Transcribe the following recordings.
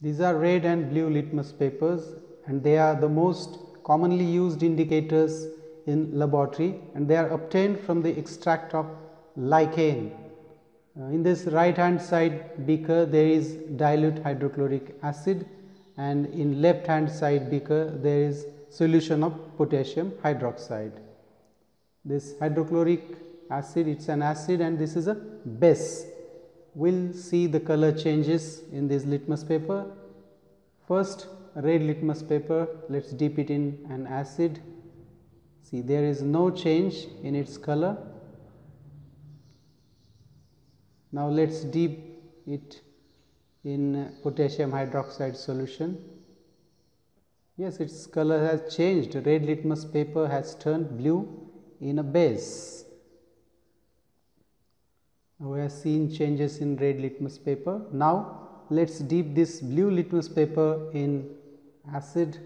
These are red and blue litmus papers, and they are the most commonly used indicators in laboratory, and they are obtained from the extract of lichen. In this right hand side beaker there is dilute hydrochloric acid, and in left hand side beaker there is solution of potassium hydroxide. This hydrochloric acid, it is an acid, and this is a base. We will see the color changes in this litmus paper. First red litmus paper, let us dip it in an acid. See, there is no change in its color. Now let us dip it in potassium hydroxide solution. Yes, its color has changed. Red litmus paper has turned blue in a base. We have seen changes in red litmus paper. Now let us dip this blue litmus paper in acid.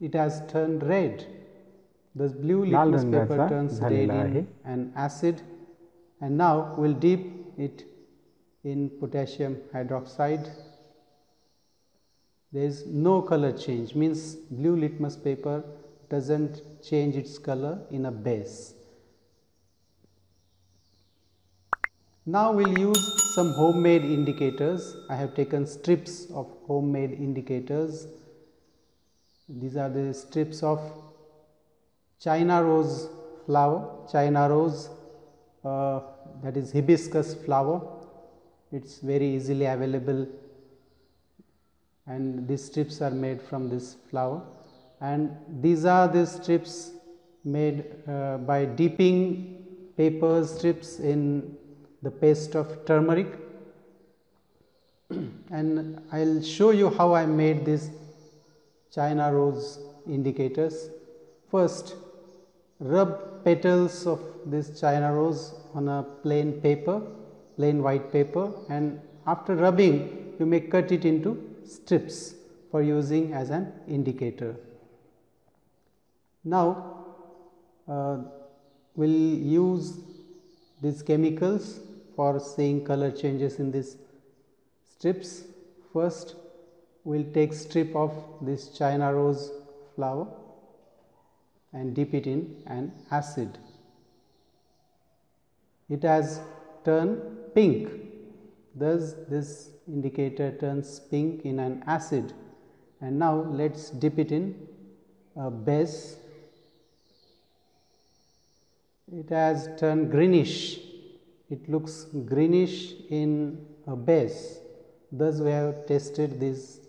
It has turned red. This blue litmus paper turns red in an acid, and now we will dip it in potassium hydroxide. There is no color change, means blue litmus paper does not change its color in a base. Now we will use some homemade indicators. I have taken strips of homemade indicators. These are the strips of China rose flower, China rose, that is hibiscus flower. It is very easily available, and these strips are made from this flower, and these are the strips made by dipping paper strips in the paste of turmeric. And I will show you how I made these China rose indicators. First, rub petals of this China rose on a plain paper, plain white paper, and after rubbing you may cut it into strips for using as an indicator. Now we will use these chemicals for seeing color changes in these strips. First, we will take strip of this China rose flower and dip it in an acid. It has turned pink. Thus, this indicator turns pink in an acid, and now let us dip it in a base. It has turned greenish. It looks greenish in a base. Thus, we have tested this.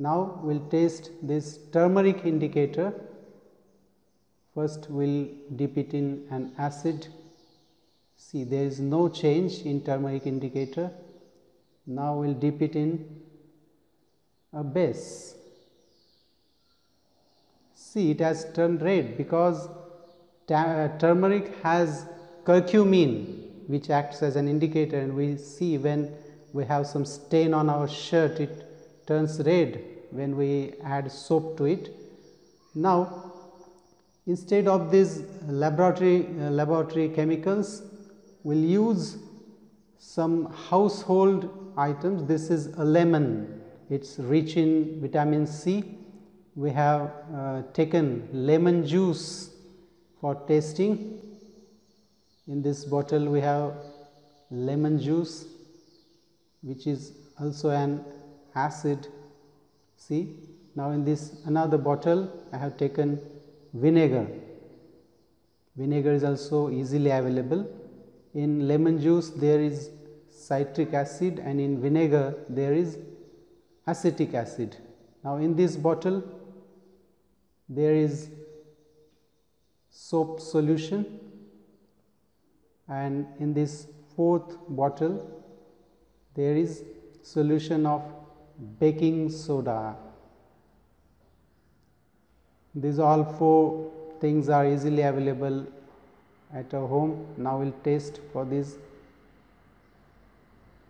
Now we will taste this turmeric indicator. First we will dip it in an acid. See, there is no change in turmeric indicator. Now we will dip it in a base. See, it has turned red because turmeric has curcumin, which acts as an indicator, and we see when we have some stain on our shirt, it turns red when we add soap to it. Now, instead of these laboratory chemicals, we will use some household items. This is a lemon. It is rich in vitamin C. We have taken lemon juice for tasting. In this bottle we have lemon juice, which is also an acid. See, now in this another bottle I have taken vinegar. Vinegar is also easily available. In lemon juice there is citric acid, and in vinegar there is acetic acid. Now in this bottle there is soap solution, and in this fourth bottle there is solution of baking soda. These all four things are easily available at our home. Now we will taste for these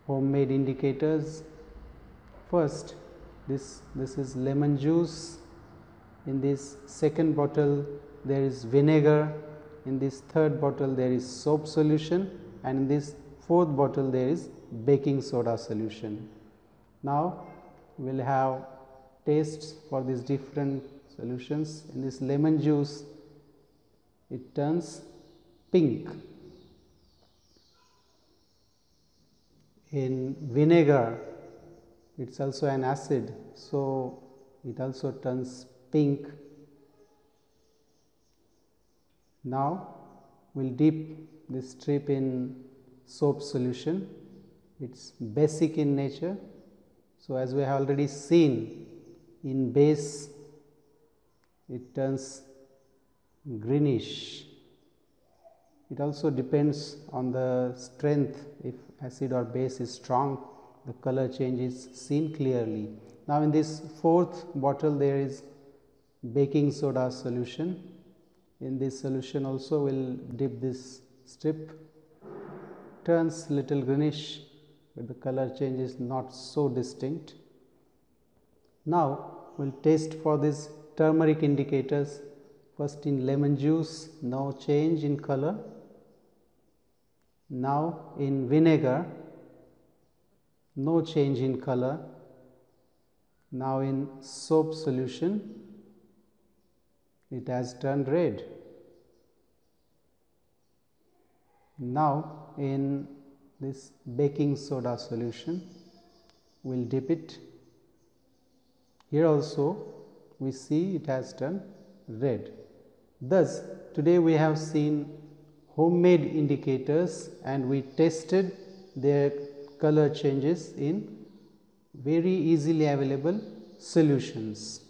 homemade indicators. First, this is lemon juice. In this second bottle there is vinegar. In this third bottle there is soap solution, and in this fourth bottle there is baking soda solution. Now we will have tastes for these different solutions. In this lemon juice, it turns pink. In vinegar, it is also an acid, so it also turns pink. Now we will dip this strip in soap solution. It is basic in nature. So as we have already seen, in base it turns greenish. It also depends on the strength. If acid or base is strong, the color change is seen clearly. Now in this fourth bottle there is baking soda solution. In this solution also we will dip this strip. Turns little greenish, but the color change is not so distinct. Now we will taste for these turmeric indicators. First in lemon juice, no change in color. Now in vinegar, no change in color. Now in soap solution, it has turned red. Now in this baking soda solution, we will dip it. Here also we see it has turned red. Thus, today we have seen homemade indicators and we tested their color changes in very easily available solutions.